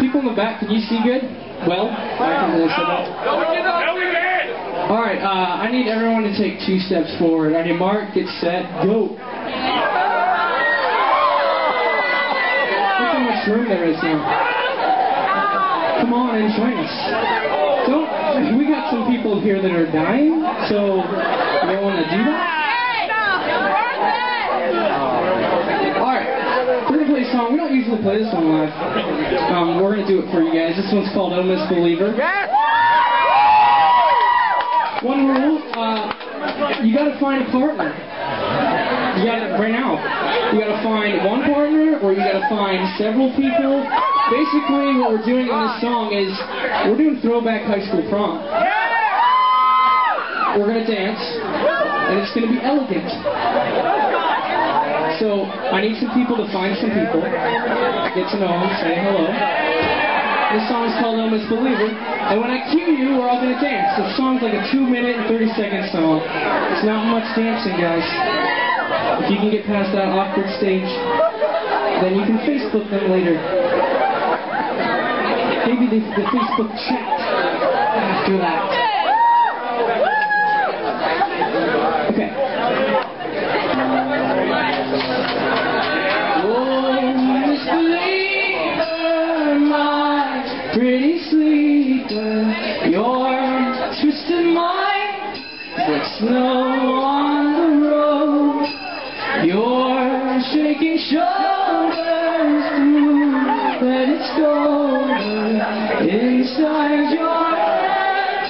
People in the back, can you see good? Well, I can really say that. Alright, I need everyone to take 2 steps forward. On your mark, get set, go. Look how much room there is now. Come on and join us. Don't, we got some people here that are dying, so you don't want to do that? Alright, we're going to play a song. We don't usually play this one live. We're going to do it for you guys. This one's called Oh, Ms. Believer. One rule, you got to find a partner. You got to, right now, you got to find one partner, or you got to find several people. Basically, what we're doing in this song is, we're doing throwback high school prom. We're going to dance, and it's going to be elegant. So, I need some people to find some people, get to know them, say hello. This song is called Oh, Ms. Believer, and when I cue you, we're all going to dance. The song's like a 2-minute and 30-second song. It's not much dancing, guys. If you can get past that awkward stage, then you can Facebook them later. Maybe the Facebook chat after that. Okay. Oh, Ms. Believer, my pretty sleeper, your twisted mind, like snow on the road, your shaking shoulders through, let it go. Inside your head,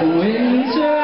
the winter